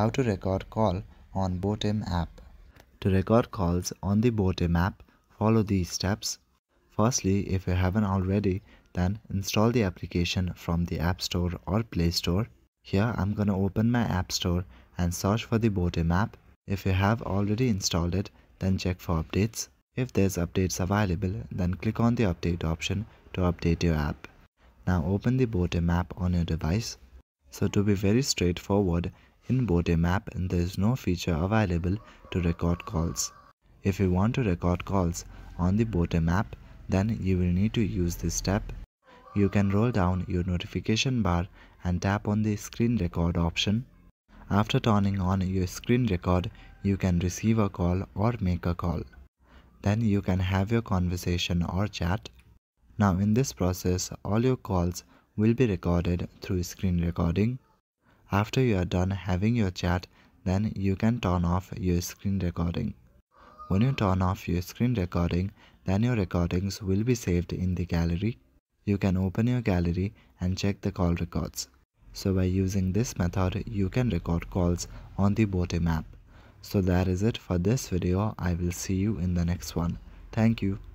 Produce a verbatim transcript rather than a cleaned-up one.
how to record call on Botim app. To record calls on the Botim app, follow these steps. Firstly, if you haven't already, then install the application from the App Store or Play Store. Here I'm gonna open my App Store and search for the Botim app. If you have already installed it, then check for updates. If there's updates available, then click on the update option to update your app. Now open the Botim app on your device. So to be very straightforward, in Botim app there is no feature available to record calls. If you want to record calls on the Botim app, then you will need to use this step. You can roll down your notification bar and tap on the screen record option. After turning on your screen record, you can receive a call or make a call. Then you can have your conversation or chat. Now in this process, all your calls will be recorded through screen recording. After you are done having your chat, then you can turn off your screen recording. When you turn off your screen recording, then your recordings will be saved in the gallery. You can open your gallery and check the call records. So by using this method, you can record calls on the Botim app. So that is it for this video. I will see you in the next one. Thank you.